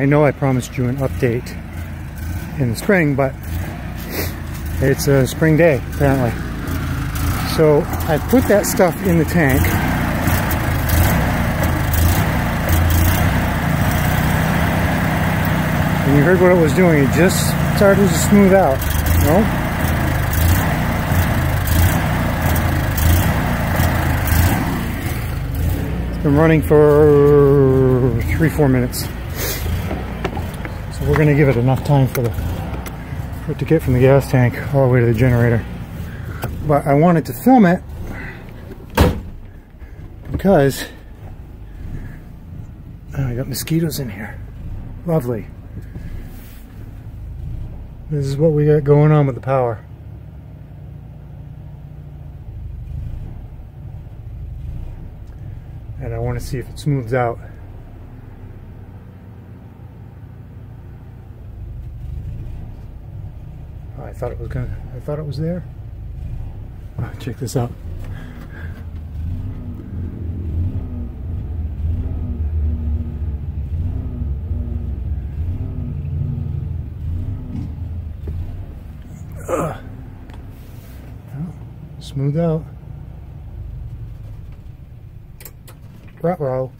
I know I promised you an update in the spring, but it's a spring day apparently. So I put that stuff in the tank. And you heard what it was doing. It just started to smooth out, you know? Been running for 3-4 minutes, so we're gonna give it enough time for it to get from the gas tank all the way to the generator. But I wanted to film it because I got mosquitoes in here. Lovely. This is what we got going on with the power. And I want to see if it smooths out. Oh, I thought it was gonna. I thought it was there. Oh, check this out. Well, smooth out. Ruh-roh.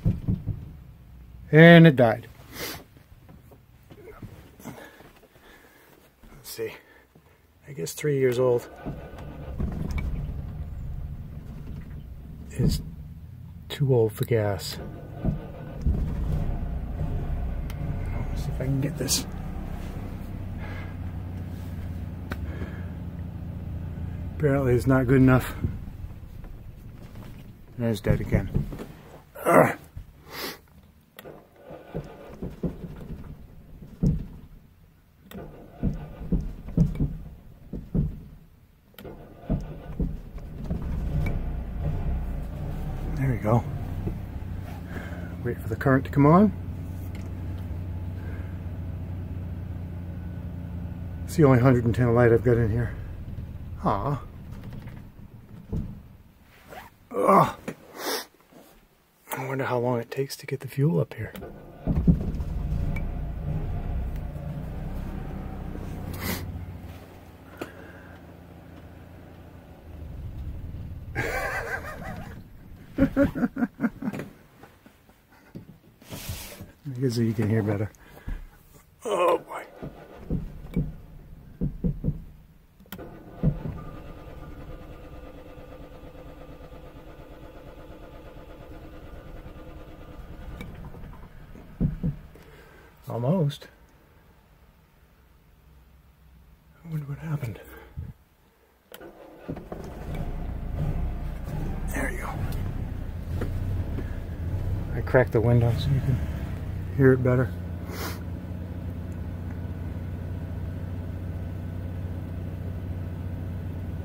And it died. Let's see. I guess 3 years old is too old for gas. Let's see if I can get this. Apparently it's not good enough. And it's dead again. There we go. Wait for the current to come on. It's the only 110 light I've got in here. Ah. Ugh. I wonder how long it takes to get the fuel up here. I guess you can hear better. Oh boy. Almost. I wonder what happened. There you go. I cracked the window so you can hear it better.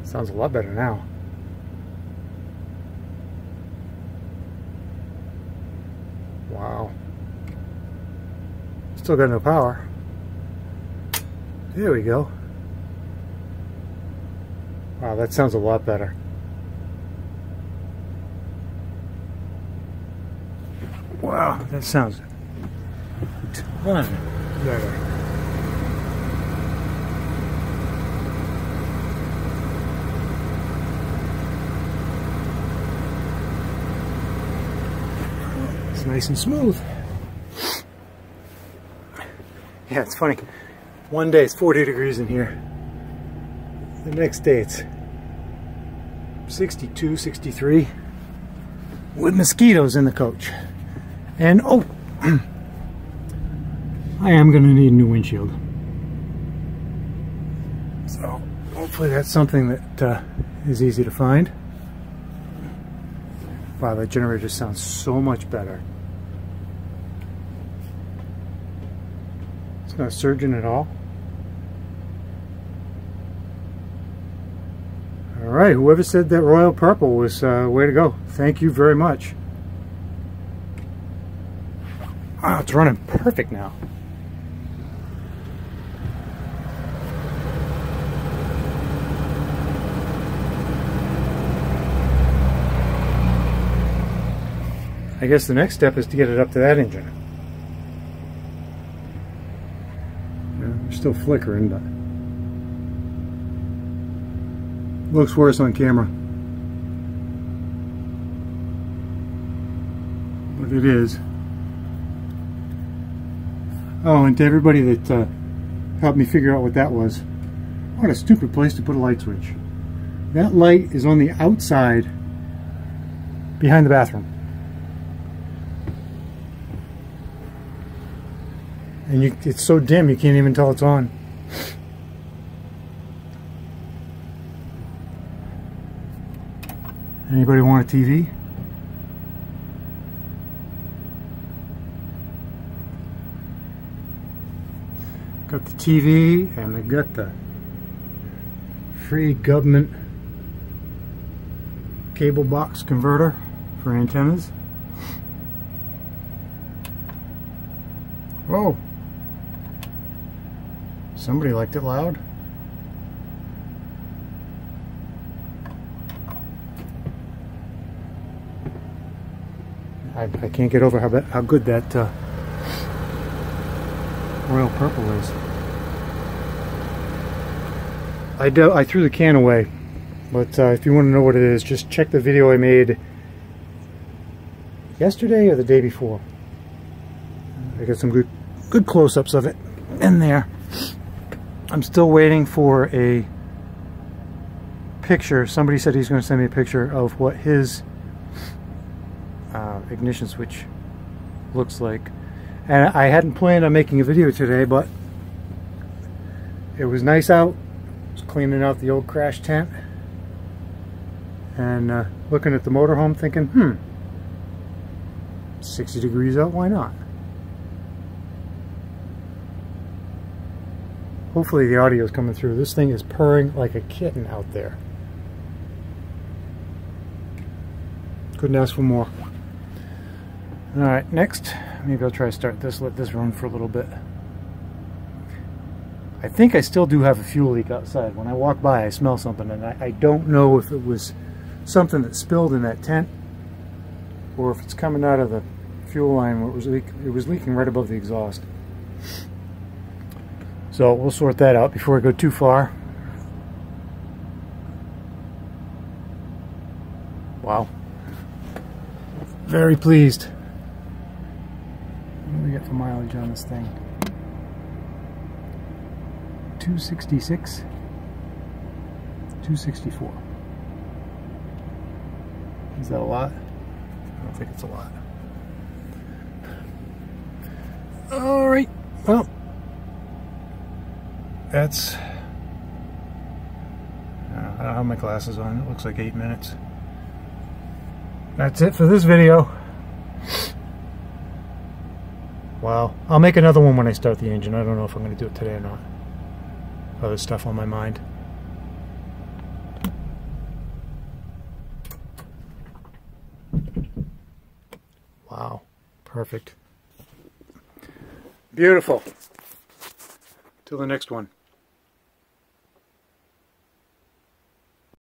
Sounds a lot better now. Wow. Still got no power. There we go. Wow, that sounds a lot better. Wow, that sounds a ton better. It's nice and smooth. Yeah, it's funny. One day it's 40 degrees in here. The next day it's 62, 63 with mosquitoes in the coach. And oh, I am going to need a new windshield. So hopefully that's something that is easy to find. Wow, that generator sounds so much better. Not surging at all. All right, whoever said that Royal Purple was way to go. Thank you very much. Wow, it's running perfect now. I guess the next step is to get it up to that engine. still flickering, but looks worse on camera. But it is. Oh, and to everybody that helped me figure out what that was, what a stupid place to put a light switch. That light is on the outside behind the bathroom. And it's so dim you can't even tell it's on. Anybody want a TV? Got the TV, and I got the free government cable box converter for antennas. Whoa! Somebody liked it loud. I can't get over how good that Royal Purple is. I threw the can away, but if you want to know what it is, just check the video I made yesterday or the day before. I got some good close-ups of it in there. I'm still waiting for a picture. Somebody said he's going to send me a picture of what his ignition switch looks like. And I hadn't planned on making a video today, but it was nice out. I was cleaning out the old crash tent and looking at the motorhome thinking, 60 degrees out, why not? Hopefully the audio is coming through. This thing is purring like a kitten out there. Couldn't ask for more. All right, next, maybe I'll try to start this, let this run for a little bit. I think I still do have a fuel leak outside. When I walk by, I smell something, and I don't know if it was something that spilled in that tent or if it's coming out of the fuel line where it was leaking right above the exhaust. So we'll sort that out before I go too far. Wow. Very pleased. What do we get for mileage on this thing? 266, 264. Is that a lot? I don't think it's a lot. All right, well. That's, I don't have my glasses on, it looks like 8 minutes. That's it for this video. Wow, I'll make another one when I start the engine. I don't know if I'm going to do it today or not. Other stuff on my mind. Wow, perfect. Beautiful. Till the next one.